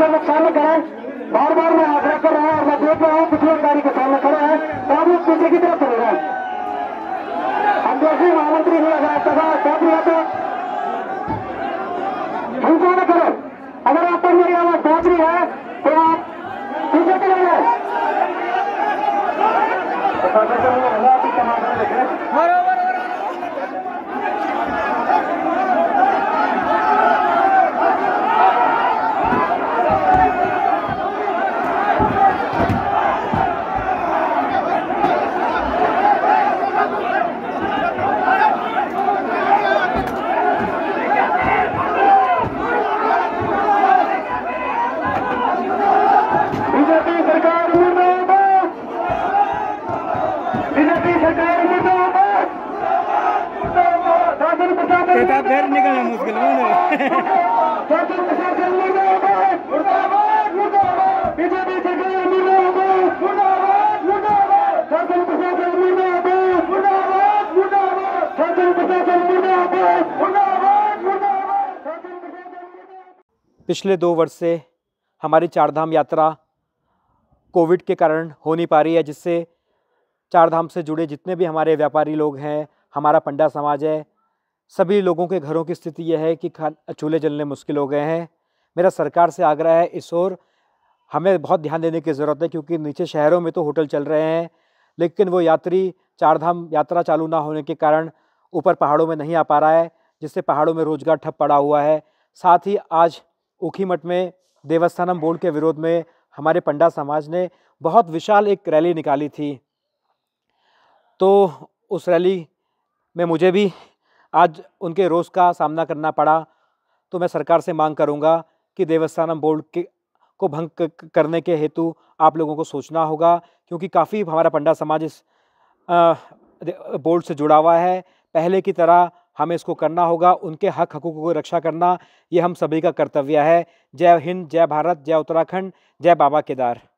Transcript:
को लोग सामने कराएं। बार बार मैं आग्रह कर रहा हूँ और मैं देख रहा हूँ कुछ लोग गाड़ी के सामने खड़े हैं, सब लोग पीछे की तरफ चले गए। हम जैसे महामंत्री हुए अगर सभा सब हुआ तो हिंसा न करो। अगर आप पर मेरी आवाज पहुंच रही है तो आप पीछे चले जाए। घर निकल मुश्किल पिछले 2 वर्ष से हमारी चारधाम यात्रा कोविड के कारण हो नहीं पा रही है, जिससे चारधाम से जुड़े जितने भी हमारे व्यापारी लोग हैं, हमारा पंडा समाज है, सभी लोगों के घरों की स्थिति यह है कि चूल्हे जलने मुश्किल हो गए हैं। मेरा सरकार से आग्रह है, इस ओर हमें बहुत ध्यान देने की ज़रूरत है, क्योंकि नीचे शहरों में तो होटल चल रहे हैं, लेकिन वो यात्री चारधाम यात्रा चालू ना होने के कारण ऊपर पहाड़ों में नहीं आ पा रहा है, जिससे पहाड़ों में रोजगार ठप पड़ा हुआ है। साथ ही आज ऊखीमठ में देवस्थानम बोर्ड के विरोध में हमारे पंडा समाज ने बहुत विशाल एक रैली निकाली थी, तो उस रैली में मुझे भी आज उनके रोष का सामना करना पड़ा। तो मैं सरकार से मांग करूंगा कि देवस्थानम बोर्ड को भंग करने के हेतु आप लोगों को सोचना होगा, क्योंकि काफ़ी हमारा पंडा समाज इस बोर्ड से जुड़ा हुआ है। पहले की तरह हमें इसको करना होगा, उनके हक हकूक़ों को रक्षा करना ये हम सभी का कर्तव्य है। जय हिंद, जय भारत, जय उत्तराखंड, जय बाबा केदार।